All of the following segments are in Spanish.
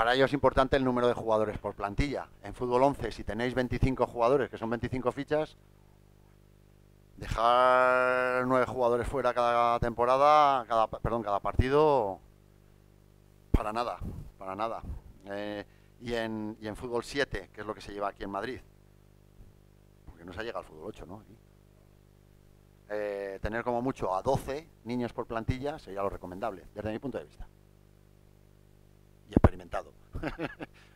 para ello es importante el número de jugadores por plantilla. En fútbol 11, si tenéis 25 jugadores, que son 25 fichas, dejar 9 jugadores fuera cada temporada, cada partido, para nada. Y en fútbol 7, que es lo que se lleva aquí en Madrid, porque no se ha llegado al fútbol 8, ¿no? Tener como mucho a 12 niños por plantilla sería lo recomendable, desde mi punto de vista. Y experimentado.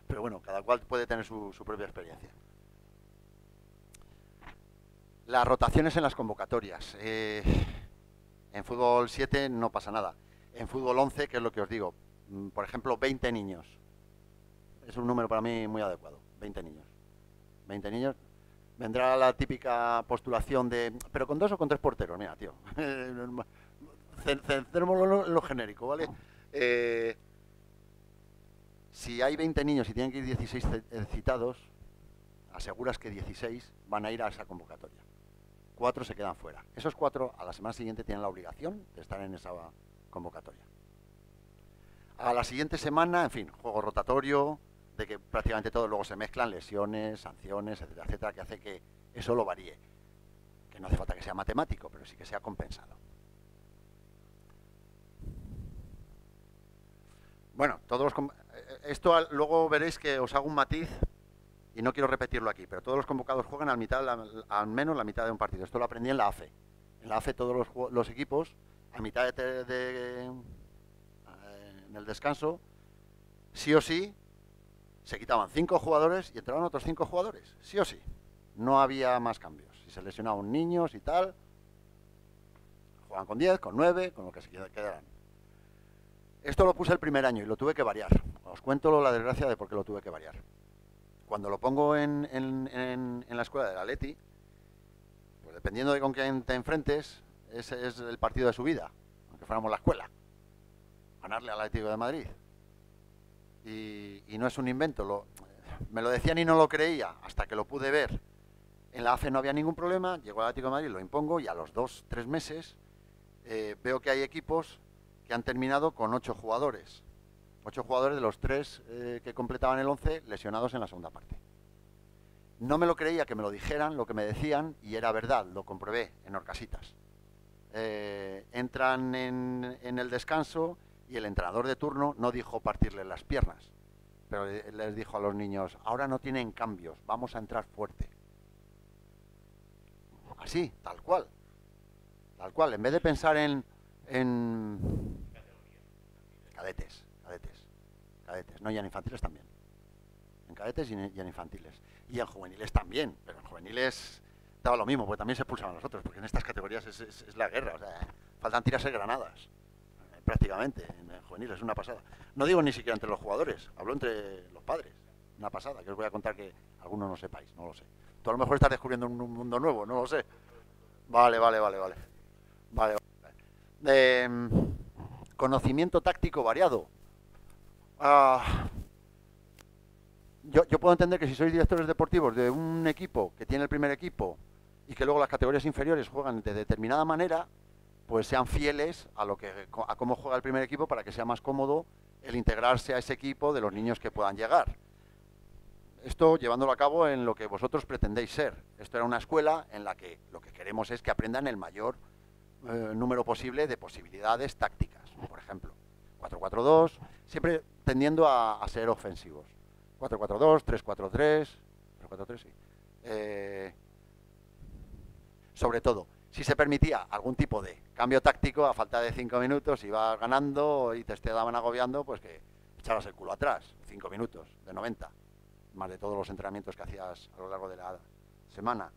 Pero bueno, cada cual puede tener su propia experiencia. Las rotaciones en las convocatorias. En fútbol 7 no pasa nada. En fútbol 11, que es lo que os digo, por ejemplo, 20 niños. Es un número para mí muy adecuado, 20 niños. 20 niños. Vendrá la típica postulación de, pero con 2 o con 3 porteros, mira, tío. Centrémonos en lo genérico, ¿vale? Si hay 20 niños y tienen que ir 16 citados, aseguras que 16 van a ir a esa convocatoria. 4 se quedan fuera. Esos 4 a la semana siguiente tienen la obligación de estar en esa convocatoria. A la siguiente semana, en fin, juego rotatorio, de que prácticamente todos luego se mezclan, lesiones, sanciones, etcétera, etcétera, que hace que eso lo varíe. Que no hace falta que sea matemático, pero sí que sea compensado. Bueno, esto luego veréis que os hago un matiz y no quiero repetirlo aquí, pero todos los convocados juegan al menos la mitad de un partido. Esto lo aprendí en la AFE. En la AFE todos los equipos, a mitad en el descanso, sí o sí, se quitaban 5 jugadores y entraban otros 5 jugadores, sí o sí. No había más cambios. Si se lesionaban niños y tal, jugaban con 10, con 9, con lo que se quedaran. Esto lo puse el primer año y lo tuve que variar. Os cuento la desgracia de por qué lo tuve que variar. Cuando lo pongo en la escuela del Atleti, pues dependiendo de con quién te enfrentes, ese es el partido de su vida, aunque fuéramos la escuela. Ganarle al Atlético de Madrid. Y no es un invento, me lo decían y no lo creía hasta que lo pude ver. En la AFE no había ningún problema, llegó al Atlético de Madrid, lo impongo y a los 2 o 3 meses veo que hay equipos que han terminado con 8 jugadores. 8 jugadores de los 3 que completaban el 11 lesionados en la segunda parte. No me lo creía que me lo dijeran, lo que me decían, y era verdad, lo comprobé en Horcasitas. Entran en el descanso. Y el entrenador de turno no dijo partirle las piernas, pero les dijo a los niños, ahora no tienen cambios, vamos a entrar fuerte. Así, tal cual. Tal cual, en vez de pensar en cadetes, no, y en infantiles también. En cadetes y en infantiles. Y en juveniles también, pero en juveniles daba lo mismo, porque también se expulsaban los otros, porque en estas categorías es la guerra, o sea, faltan tirarse granadas. Prácticamente, en juvenil, es una pasada. No digo ni siquiera entre los jugadores, hablo entre los padres. Una pasada, que os voy a contar que algunos no sepáis, no lo sé. Tú a lo mejor estás descubriendo un mundo nuevo, no lo sé. Vale. Conocimiento táctico variado. Yo puedo entender que si sois directores deportivos de un equipo que tiene el primer equipo y que luego las categorías inferiores juegan de determinada manera, pues sean fieles a cómo juega el primer equipo para que sea más cómodo el integrarse a ese equipo de los niños que puedan llegar. Esto llevándolo a cabo en lo que vosotros pretendéis ser. Esto era una escuela en la que lo que queremos es que aprendan el mayor número posible de posibilidades tácticas. Por ejemplo, 4-4-2, siempre tendiendo a ser ofensivos. 4-4-2, 3-4-3, 3-4-3, sí. Sobre todo, si se permitía algún tipo de cambio táctico, a falta de 5 minutos, si ibas ganando y te estaban agobiando, pues que echaras el culo atrás, 5 minutos de 90, más de todos los entrenamientos que hacías a lo largo de la semana.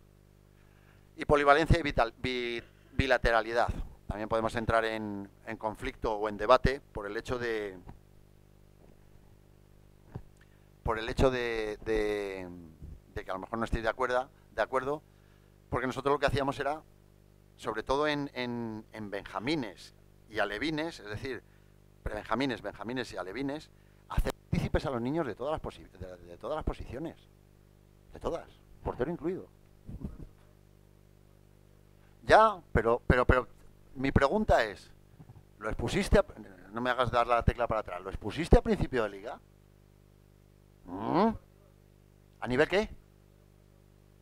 Y polivalencia y bilateralidad. También podemos entrar en conflicto o en debate por el hecho de... que a lo mejor no estéis de acuerdo, porque nosotros lo que hacíamos era... sobre todo en benjamines y alevines, es decir, prebenjamines, benjamines y alevines, hacer partícipes a los niños de todas las posiciones, de todas, portero incluido. Ya, pero mi pregunta es, ¿lo expusiste? No me hagas dar la tecla para atrás, ¿lo expusiste a principio de liga? ¿A nivel qué?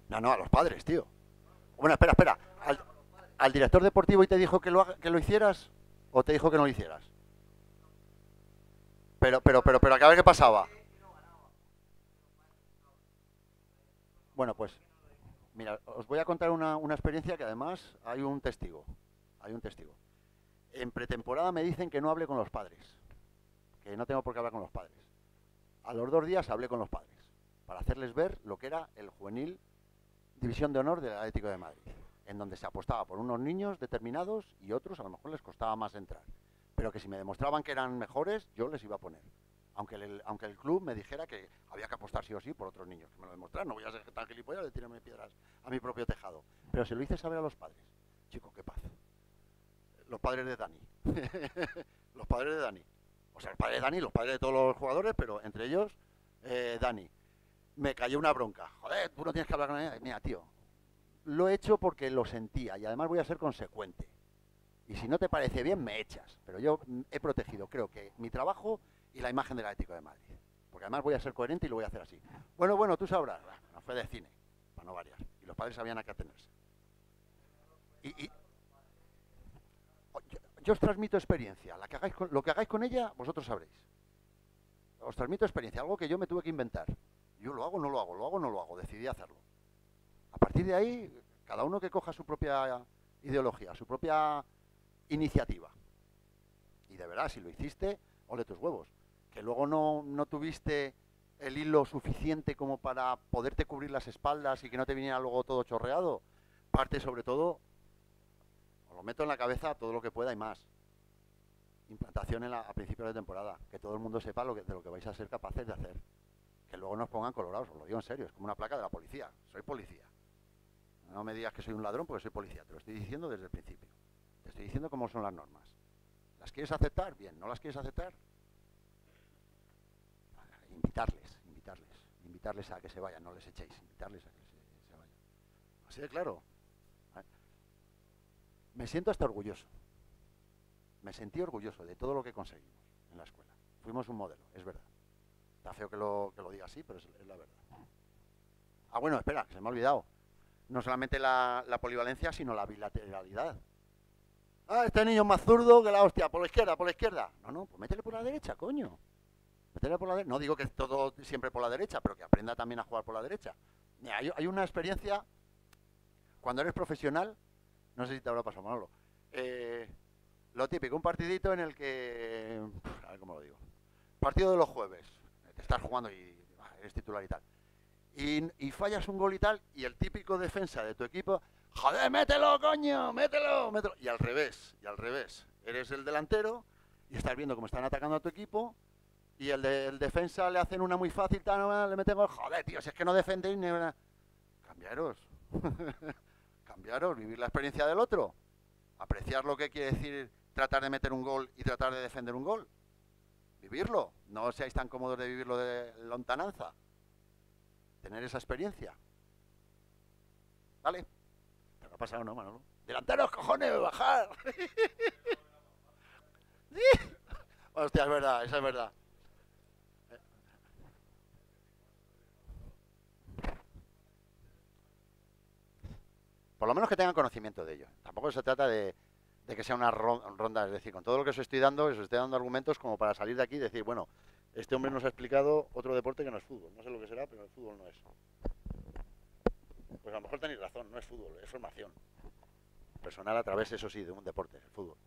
No, no, a los padres, tío. Bueno, espera, espera. ¿Al director deportivo y te dijo que lo hicieras? ¿O te dijo que no lo hicieras? Pero, a ver qué pasaba. Bueno, pues, mira, os voy a contar una experiencia que además hay un testigo. Hay un testigo. En pretemporada me dicen que no hable con los padres. Que no tengo por qué hablar con los padres. A los 2 días hablé con los padres para hacerles ver lo que era el juvenil División de Honor del Atlético de Madrid, en donde se apostaba por unos niños determinados y otros a lo mejor les costaba más entrar, pero que si me demostraban que eran mejores, yo les iba a poner, aunque el club me dijera que había que apostar sí o sí por otros niños, que me lo demostraran. No voy a ser tan gilipollas de tirarme piedras a mi propio tejado, pero se lo hice saber a los padres. Chicos, qué paz. Los padres de Dani. Los padres de Dani. O sea, el padre de Dani, los padres de todos los jugadores, pero entre ellos, Dani. Me cayó una bronca. Joder, tú no tienes que hablar con nadie. Mira, tío, lo he hecho porque lo sentía y además voy a ser consecuente. Y si no te parece bien, me echas. Pero yo he protegido, creo que mi trabajo y la imagen del Atlético de Madrid. Porque además voy a ser coherente y lo voy a hacer así. Bueno, tú sabrás. No fue de cine, para no variar. Y los padres sabían a qué atenerse. Yo os transmito experiencia. Lo que hagáis con ella, vosotros sabréis. Os transmito experiencia, algo que yo me tuve que inventar. Yo lo hago, no lo hago, decidí hacerlo. A partir de ahí, cada uno que coja su propia ideología, su propia iniciativa. Y de verdad, si lo hiciste, ole tus huevos. Que luego no tuviste el hilo suficiente como para poderte cubrir las espaldas y que no te viniera luego todo chorreado. Parte sobre todo... Lo meto en la cabeza todo lo que pueda y más. Implantación a principios de temporada. Que todo el mundo sepa de lo que vais a ser capaces de hacer. Que luego nos pongan colorados, os lo digo en serio. Es como una placa de la policía. Soy policía. No me digas que soy un ladrón porque soy policía. Te lo estoy diciendo desde el principio. Te estoy diciendo cómo son las normas. ¿Las quieres aceptar? Bien. ¿No las quieres aceptar? Invitarles a que se vayan. No les echéis. Invitarles a que se vayan. Así de claro. Me siento hasta orgulloso. Me sentí orgulloso de todo lo que conseguimos en la escuela. Fuimos un modelo, es verdad. Está feo que lo diga así, pero es la verdad. Ah, bueno, espera, que se me ha olvidado. No solamente la polivalencia, sino la bilateralidad. Ah, este niño es más zurdo que la hostia, por la izquierda, por la izquierda. No, pues métele por la derecha, coño. Métele por la derecha. No digo que todo siempre por la derecha, pero que aprenda también a jugar por la derecha. Mira, hay una experiencia, cuando eres profesional... No sé si te habrá pasado, Manolo. Lo típico, un partidito en el que... A ver cómo lo digo. Partido de los jueves. Te estás jugando y eres titular y tal. Y fallas un gol y tal, y el típico defensa de tu equipo... ¡Joder, mételo, coño! ¡Mételo! ¡Mételo! Y al revés, Eres el delantero y estás viendo cómo están atacando a tu equipo y el defensa le hacen una muy fácil, tal, le meten gol. ¡Joder, tío! Si es que no defendéis ni una... ¡Cambiaros! Cambiaros, vivir la experiencia del otro, apreciar lo que quiere decir tratar de meter un gol y tratar de defender un gol, vivirlo, no seáis tan cómodos de vivirlo de lontananza, tener esa experiencia, ¿vale? ¿Te lo ha pasado, no, Manolo? ¡Delanteros, cojones, bajar! ¿Sí? Hostia, es verdad, esa es verdad. Por lo menos que tengan conocimiento de ello. Tampoco se trata de que sea una ronda, es decir, con todo lo que os estoy dando argumentos como para salir de aquí y decir, bueno, este hombre nos ha explicado otro deporte que no es fútbol. No sé lo que será, pero el fútbol no es. Pues a lo mejor tenéis razón, no es fútbol, es formación personal a través, eso sí, de un deporte, el fútbol.